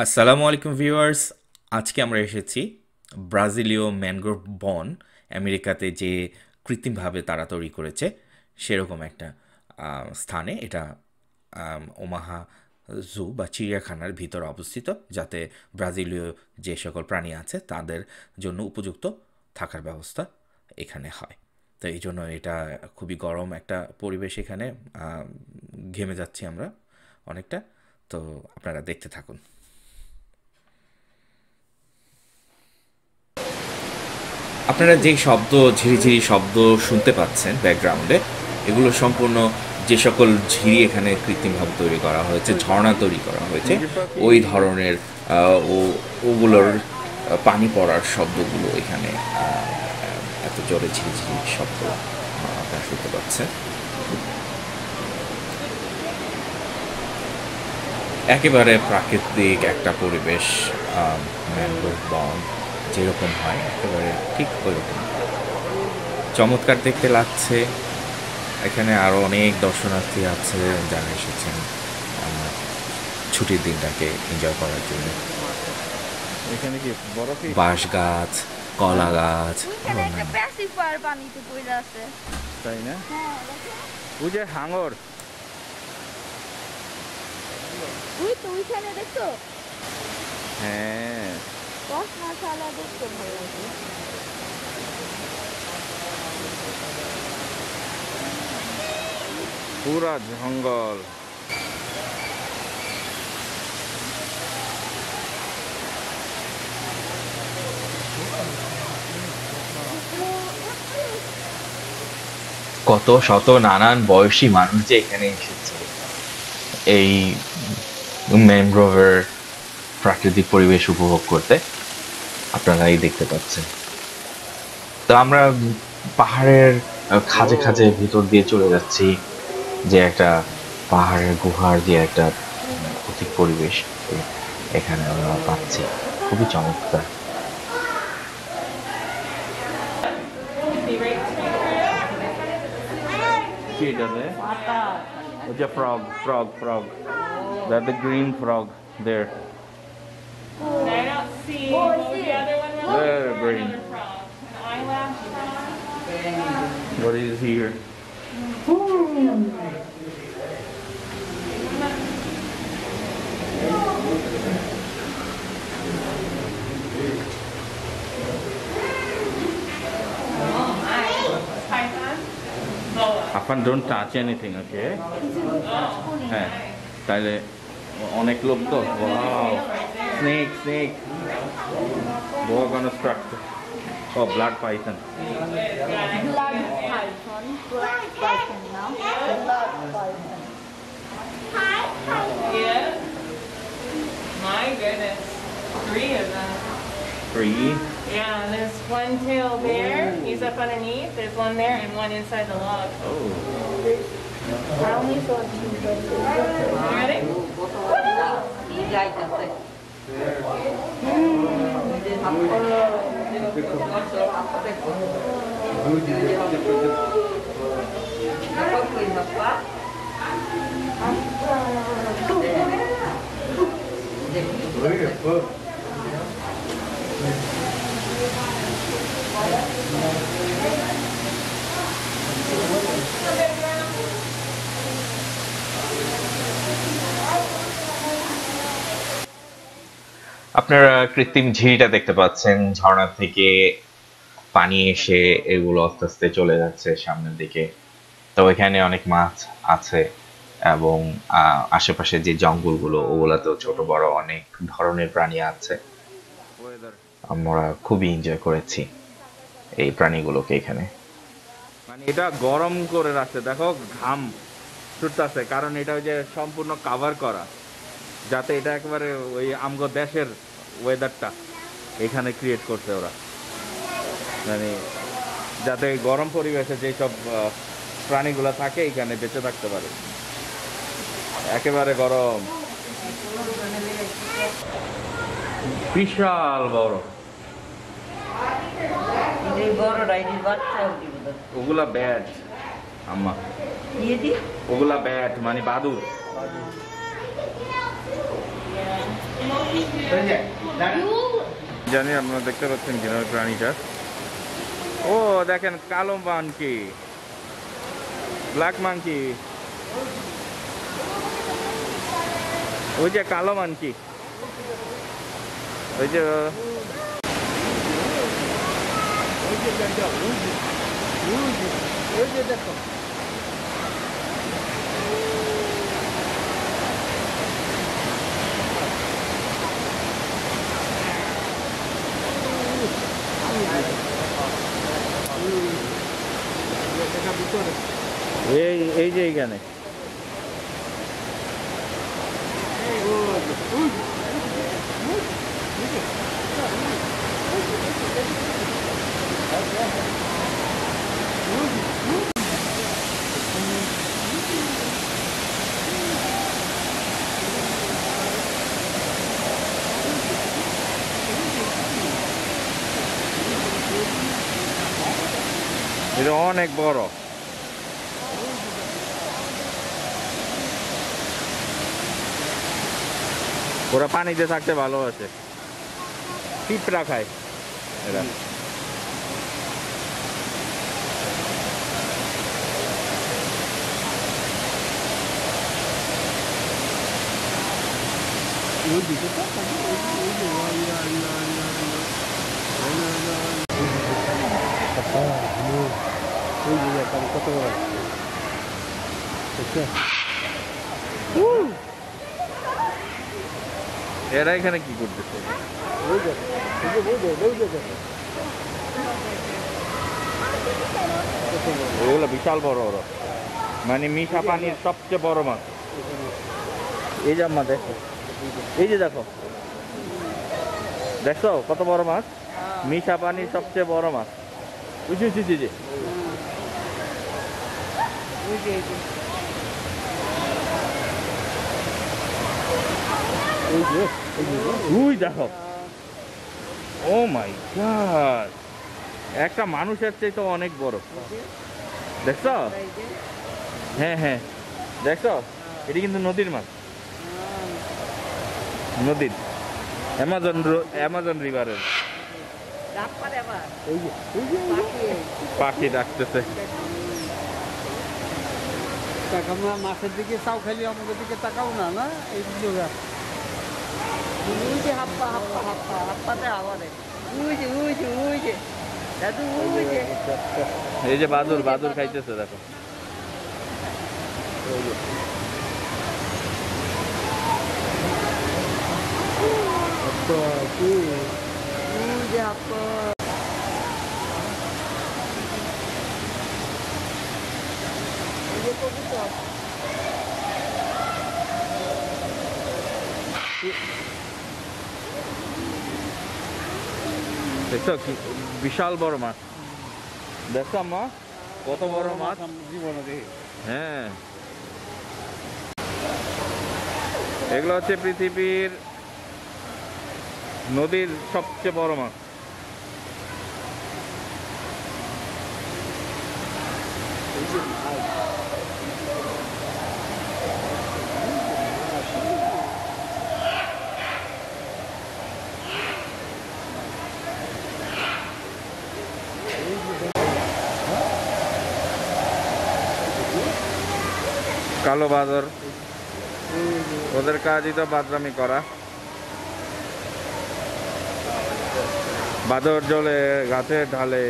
আসসালামু আলাইকুম ভিউয়ার্স, আজকে আমরা এসেছি ব্রাজিলীয় ম্যানগ্রোভ বন, আমেরিকাতে যে কৃত্রিমভাবে তারা তৈরি করেছে সেরকম একটা স্থানে। এটা ওমাহা জু বা চিড়িয়াখানার ভিতরে অবস্থিত, যাতে ব্রাজিলীয় যে সকল প্রাণী আছে তাদের জন্য উপযুক্ত থাকার ব্যবস্থা এখানে হয়। তো এই জন্য এটা খুবই গরম একটা পরিবেশ, এখানে ঘেমে যাচ্ছি আমরা অনেকটা, তো আপনারা দেখতে থাকুন। আপনারা যে শব্দ, ঝিরিঝিরি শব্দ শুনতে পাচ্ছেন ব্যাকগ্রাউন্ডে, এগুলো সম্পূর্ণ যে সকল ঝিরি এখানে কৃত্রিমভাবে তৈরি করা হয়েছে, ঝর্ণা তৈরি করা হয়েছে, ওই ধরনের ওগুলোর পানি পড়ার শব্দগুলো এখানে এত জোরে ঝিরিঝিরি শব্দ আপনারা শুনতে পাচ্ছেন। একেবারে প্রাকৃতিক একটা পরিবেশ, ম্যানগ্রোভ বন যেরকম হয় একেবারে ঠিক ওইরকম, চমৎকার দেখতে লাগছে। এখানে আরও অনেক দর্শনার্থী আছে যারা এসেছেন ছুটির দিনটাকে এনজয় করার জন্য। এখানে কি বাঁশ গাছ, কলা গাছ, তাই না? ওই যে হাঙর, হ্যাঁ পুরা জঙ্গল। কত শত নানান বয়সী মানুষ যে এখানে এসেছে এই ম্যানগ্রোভের প্রাকৃতিক পরিবেশ উপভোগ করতে, আপনারাই দেখতে পাচ্ছেন। তো আমরা পাহাড়ের খাজে খাজে ভিতর দিয়ে চলে যাচ্ছি, যে একটা পাহাড়ের গুহার যে একটা অতি পরিবেশ এখানে আমরা পাচ্ছি, খুবই চমৎকার। See, oh, the other one was green. An eyelash frog. What is here? Oh, python. Afan, don't touch anything, okay? Hey, Tale, onek lok to. Wow. Snake. Boa constructor. Oh, blood python. Blood python now. Blood python. Yes. My goodness. 3 of them. 3? Yeah, there's one tail there. He's up underneath. There's one there and one inside the log. Oh. I only saw 2. You ready? আপনারা কৃত্রিম ঝিরিটা দেখতে পাচ্ছেন, ঝর্ণা থেকে পানি এসে এগুলো আস্তে আস্তে চলে যাচ্ছে সামনের দিকে। তো এখানে অনেক মাছ আছে এবং আশেপাশে যে জঙ্গলগুলো ওগুলাতেও ছোট বড় অনেক ধরনের প্রাণী আছে। আমরা খুবই এনজয় করেছি এই প্রাণীগুলোকে এখানে। মানে এটা গরম করে রাখছে, দেখো ঘাম ছুটতেছে, কারণ এটা ওই যে সম্পূর্ণ কাভার করা, যাতে এটা একবারে ওই আমগো দেশের ওয়েদারটা এখানে ক্রিয়েট করছে ওরা, মানে যাতে গরম পরিবেশে যেসব প্রাণীগুলো থাকে এখানে বেঁচে থাকতে পারে। একেবারে গরম, বিশাল বড় ওগুলা ব্যাট, আম্মা ওগুলা ব্যাট মানে বাদুর। জানি আপনারা দেখতে পাচ্ছেন কিনা প্রাণীটা। ও দেখেন কালো মাংকি, ব্ল্যাক মাংকি, ওই যে কালো মাংকি, ওই যে দেখো এই যে এইখানে এটা অনেক বড়। ওরা পানিতে থাকতে ভালোবাসে, পিঁপড়া খায় এরা। কত বড় এরা এখানে কি করতেছে? ওগুলো বিশাল বড়, ওরা মানে মিঠা পানির সবচেয়ে বড় মাছ। এই যে আম্মা দেখো, এই যে দেখো, দেখো কত বড় মাছ, মিঠা পানির সবচেয়ে বড় মাছ। বুঝছি বুঝছি যে একটা মানুষের চেয়ে তো অনেক বড়। দেখছ? হ্যাঁ হ্যাঁ দেখছ, এটি কিন্তু নদীর মাছ, নদীর অ্যামাজন রিভারের পাখি ডাকতেছে। আমরা মাছের দিকে চাও, খালি আমাদের দিকে তাকাও না, না এই দিকে হাপ্পা হাপ্পা হাপ্পা হাপ্পাতে হাওয়া দেয়। এই যে বাদুর, বাদুর খাইতেছে দেখো। দেখো কি বিশাল বড় মাছ, দেখো মা কত বড় মাছ। হ্যাঁ, এগুলো হচ্ছে পৃথিবীর নদীর সবচেয়ে বড় মাছ। কালো বাদর, ওদের কাজই তো বাদরামি করা। বাদর জলে গাছে ঢালে।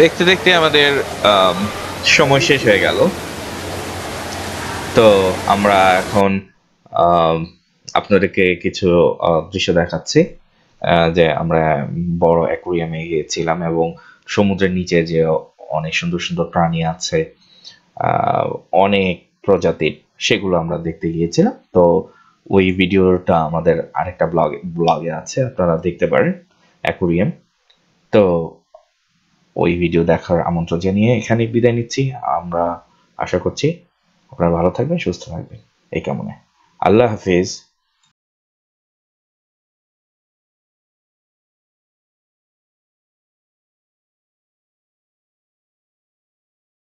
দেখতে দেখতে আমাদের সময় শেষ হয়ে গেল, তো আমরা এখন আপনাদেরকে কিছু দৃশ্য দেখাচ্ছি যে আমরা বড় অ্যাকুয়ারিয়ামে গিয়েছিলাম এবং সমুদ্রের নিচে যে অনেক সুন্দর সুন্দর প্রাণী আছে, অনেক প্রজাতির সেগুলো আমরা দেখতে গিয়েছিলাম। তো ওই ভিডিওটা আমাদের আরেকটা ব্লগে আছে, আপনারা দেখতে পারেন অ্যাকুরিয়াম। তো ওই ভিডিও দেখার আমন্ত্রণ জানিয়ে এখানে বিদায় নিচ্ছি। আমরা আশা করছি আপনারা ভালো থাকবেন, সুস্থ থাকবেন এই কামনায়। আল্লাহ হাফেজ।